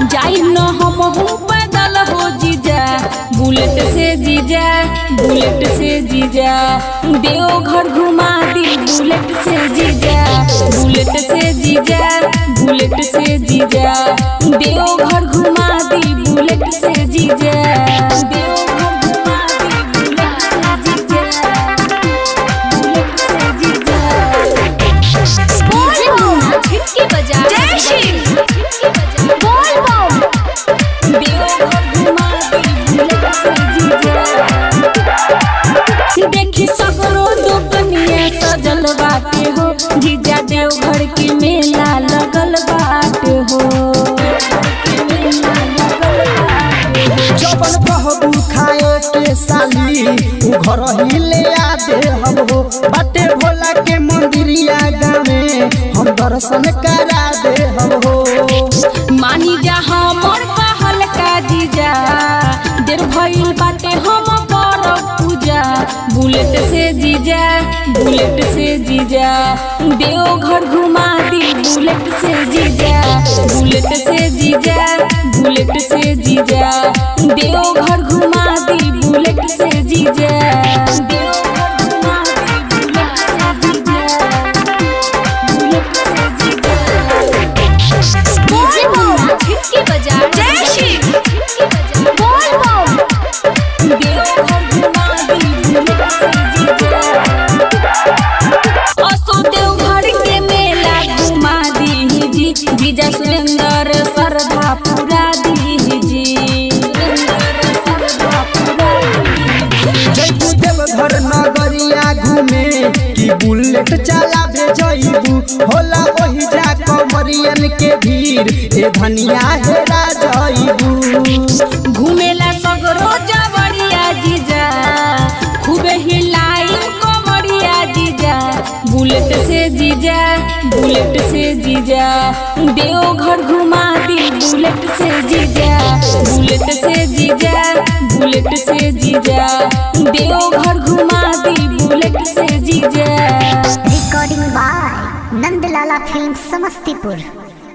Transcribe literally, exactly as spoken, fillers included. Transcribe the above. जाई न हम पैदल हो जीजा, बुलेट से जीजा, बुलेट से जीजा, देवघर घुमा दी बुलेट से जीजा, बुलेट से जीजा, बुलेट से जीजा, देवघर घुमा दी बुलेट से जीजा। देखी सगरो दुकनिया सजल बाटे हो, जीजा देवघर के मेला लगल बाटे हो। जवन बहबू खाए के साली उ घर ही ले आते हम हो, बाटे भोला के मंदिरिया गावे हम दर्शन करा दे हम हो। मानी जा हमर पहल का जीजा, देर भइल बाटे हम पूजा, बुलेट से जीजा, बुलेट से जीजा, देवघर घुमा दी बुलेट से जीजा, बुलेट से जीजा, बुलेट से जीजा, देवघर घुमा दी बुलेट से जीजा, देवघर घुमा दी बुलेट से जीजा, बुलेट से जीजा। बोल बोल छिटकी बजा जय श्री, बोल बोल देवघर घुमा जीजा सुनंदर परधापुरा जी, देवघर नगरिया घूमे की बुलेट चला भेजू, होला वही जा कमरियन के भीड़ ए धनिया हेरा जाइबू। घूमेला सगरो जबरिया जीजा, खूबे हिलाई कमरिया जीजा, बुलेट से जीजा, बुलेट से जीजा, देवघर घुमा दी बुलेट से जीजा, बुलेट से जीजा, बुलेट से जीजा, देवघर घुमा दी बुलेट से जीजा। Recording by Nand Lala film Samastipur.